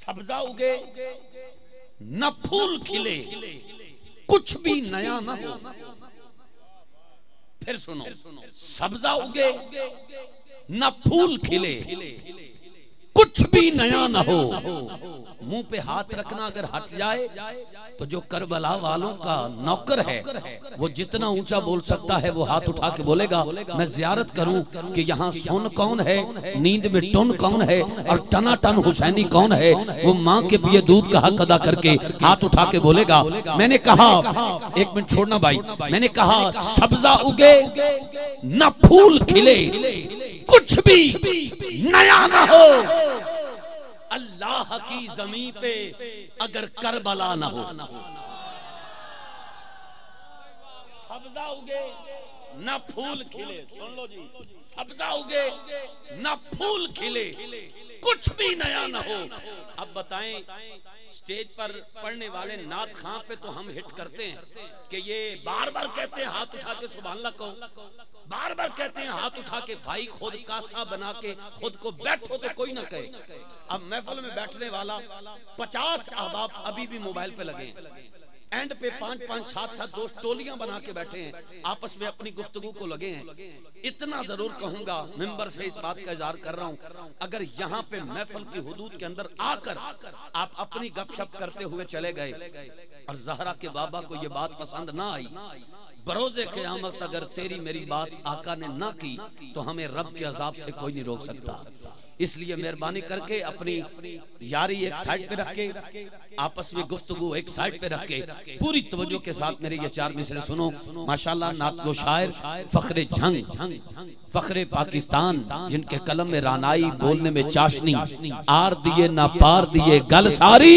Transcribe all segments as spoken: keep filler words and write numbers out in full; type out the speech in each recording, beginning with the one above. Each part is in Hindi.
सब्जा उगे न फूल खिले, कुछ भी नया ना हो। फिर सुनो, सब्जा उगे न फूल खिले, कुछ भी नया ना हो। मुंह पे हाथ रखना अगर हट जाए तो जो करबला वालों का नौकर है वो जितना ऊंचा बोल सकता है वो हाथ उठा के बोलेगा, मैं जियारत करूं कि यहाँ सोन कौन है, नींद में टन कौन है और टना टन हुसैनी कौन है। वो माँ के पिए दूध का हक अदा करके हाथ उठा के बोलेगा, मैंने कहा, एक मिनट छोड़ना भाई, मैंने कहा सब्जा उगे न फूल खिले, कुछ भी नया ना हो। अल्लाह की जमीन पे अगर करबला ना हो, सब्जा उगे ना फूल खिले, सुन लो जी, सब्जा उगे ना फूल खिले, कुछ भी नया ना हो। अब बताएं, स्टेज पर पढ़ने वाले नात खां पे तो हम हिट करते हैं कि ये बार बार कहते हैं हाथ उठा के सुभान अल्लाह कहो, बार बार कहते हैं हाथ उठा के। भाई खुद कासा बना के खुद को बैठो तो कोई ना कहे। अब महफल में बैठने वाला पचास अहबाब अभी भी मोबाइल पे लगे, एंड पे पांच पांच सात सात दो टोलियां बना के बैठे हैं, आपस में अपनी गुफ्तगू को लगे हैं। इतना जरूर कहूंगा, मेंबर से इस बात का इजहार कर रहा हूं, अगर यहाँ पे महफल की हुदूद के अंदर आकर आप अपनी गपशप करते हुए चले गए और जहरा के बाबा को ये बात पसंद ना आई, बरोजे क़यामत अगर तेरी मेरी बात आका ने ना की तो हमें रब के अजाब से कोई नहीं रोक सकता। इसलिए मेहरबानी करके अपनी यारी एक साइड पे रख के, आपस में गुफ्तगू एक साइड पे रख के पूरी तवज्जो के साथ मेरे ये चार मिसरे सुनो। माशाल्लाह नात गो शायर फखरे झंग, फखरे पाकिस्तान, जिनके कलम में रानाई, बोलने में चाशनी, आर दिए ना पार दिए गल सारी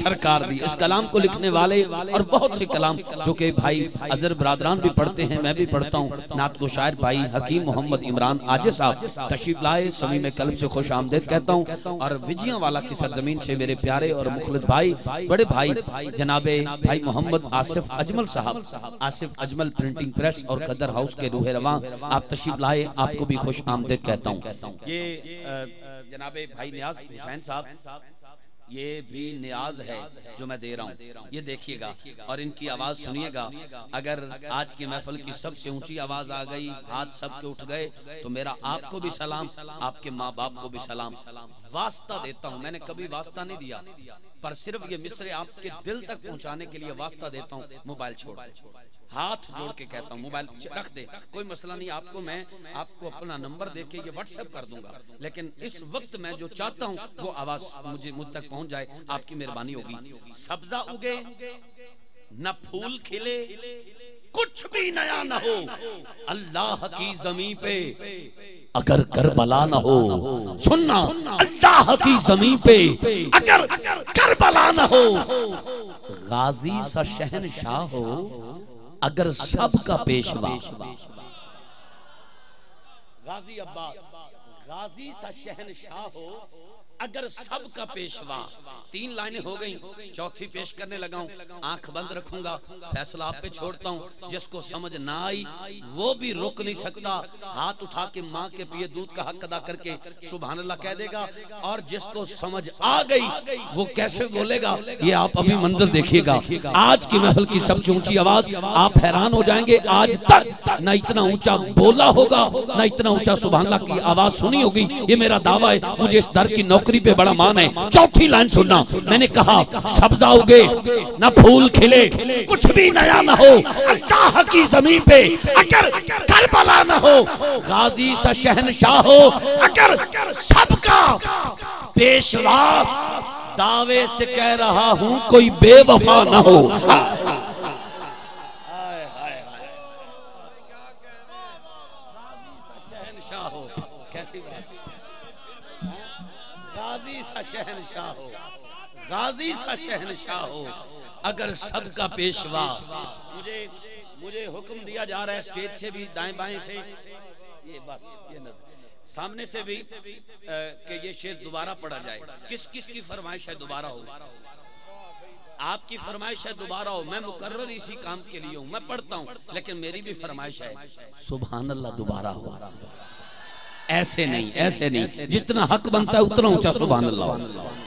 सरकार दी। इस कलाम को लिखने वाले और बहुत से कलाम जो के भाई अजर बरादरान भी पढ़ते हैं, मैं भी पढ़ता हूँ, नात गो शायर भाई हकीम मोहम्मद इमरान आजे साहब तशरीफ लाए, समी में कलम से खुश आमदेद कहता हूँ। और विजया वाला की सरजमीन से मेरे प्यारे और मुखलिस भाई, बड़े भाई जनाबे भाई मोहम्मद आसिफ अजमल साहब, आसिफ अजमल प्रिंटिंग प्रेस और कदर हाउस के रूहे रवां, आप तशरीफ लाए, आपको भी खुश आमदेद कहता हूँ। ये जनाबे भाई नियाज हुसैन साहब, ये भी नियाज है जो मैं दे रहा हूँ, ये देखिएगा और इनकी आवाज सुनिएगा। अगर आज की महफिल की सबसे ऊंची आवाज आ गई, हाथ सबके उठ गए, तो मेरा आपको भी सलाम, आपके माँ बाप को भी सलाम। वास्ता देता हूँ, मैंने कभी वास्ता नहीं दिया, पर सिर्फ ये मिसरे आपके दिल तक पहुँचाने के लिए वास्ता देता हूँ। मोबाइल छोड़, हाथ जोड़ के कहता हूँ, मोबाइल रख दे, कोई मसला नहीं। आपको मैं आपको अपना नंबर दे के ये व्हाट्सएप कर दूंगा, लेकिन इस वक्त मैं जो चाहता हूँ वो आवाज मुझे मुझ तक पहुँच जाए, आपकी मेहरबानी होगी। सब्जा उगे न फूल खिले, कुछ भी नया न हो। अल्लाह की जमीन पे अगर करबला न हो, सुनना, अल्लाह की जमीन पे अगर करबला न हो। गाजी सा शहनशाह हो अगर सबका पेशवा, गाजी अब्बास, गाजी सा शहनशाह हो अगर सबका पेशवा। तीन लाइनें हो गई, चौथी पेश करने लगा हूँ, आंख बंद रखूंगा, फैसला आप पे छोड़ता हूँ, जिसको समझ ना आई वो भी रोक नहीं सकता, हाथ उठा के माँ के पिए दूध का हक अदा करके सुभान अल्लाह कह देगा। और जिसको समझ आ गई वो कैसे बोलेगा, ये आप अभी मंजर देखिएगा। आज की महफिल की सबसे ऊंची आवाज, आप हैरान हो जाएंगे, आज तक न इतना ऊंचा बोला होगा, न इतना ऊंचा सुभान अल्लाह की आवाज सुनी होगी। ये मेरा दावा है, मुझे इस दर की नौकरी पे बड़ा मान है। चौथी लाइन सुनना, मैंने कहा सब्जा उगे ना फूल खिले, कुछ भी नया ना हो। अल्लाह की जमीन पे अगर करबला ना हो, गाजी सा शहनशाह हो अगर सबका पेशवा। दावे से कह रहा हूं कोई बेवफा ना हो। गाजी सा शहनशाह हो, गाजी सा शहनशाह हो अगर सबका पेशवा। मुझे मुझे हुक्म दिया जा रहा है, स्टेज से भी दाएं बाएं से, ये बस ये नजर सामने से भी कि ये शेर दोबारा पढ़ा जाए। किस किस की फरमाइश है दोबारा हो, आपकी फरमाइश है दोबारा हो। मैं मुकर्रर इसी काम के लिए हूँ, मैं पढ़ता हूँ, लेकिन मेरी भी फरमाइश है सुभान अल्लाह दोबारा हो। ऐसे नहीं, ऐसे नहीं, जितना हक बनता है उतना ऊंचा सुभान अल्लाह।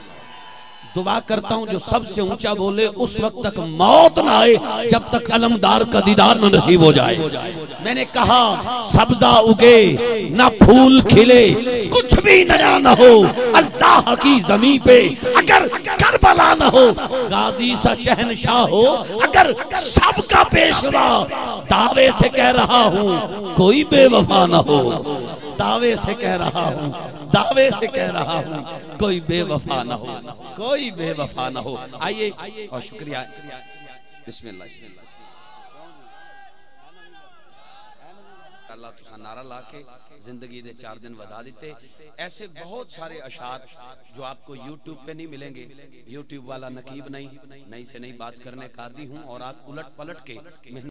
दुआ करता हूँ जो सबसे ऊंचा बोले उस वक्त तक मौत ना आए जब तक अलमदार का दीदार न नसीब हो जाए। मैंने कहा सब्जा उगे ना फूल खिले कुछ भी नया न हो अल्लाह की जमीं पे अगर करबला न हो, गाजी सा शहनशाह हो अगर सबका पेशवा, दावे से कह रहा हूँ कोई बेवफा न हो, दावे से कह रहा हूँ दावे से कह रहा हूँ कोई बेवफा ना हो, कोई बेवफा ना हो। आइए और शुक्रिया। अल्लाह तुसा नारा ला के जिंदगी दे चार दिन वधा दिते। ऐसे बहुत सारे अशार जो आपको यूट्यूब पे नहीं मिलेंगे, यूट्यूब वाला नकीब नहीं, नहीं से नहीं बात करने का दी हूँ और आप उलट पलट के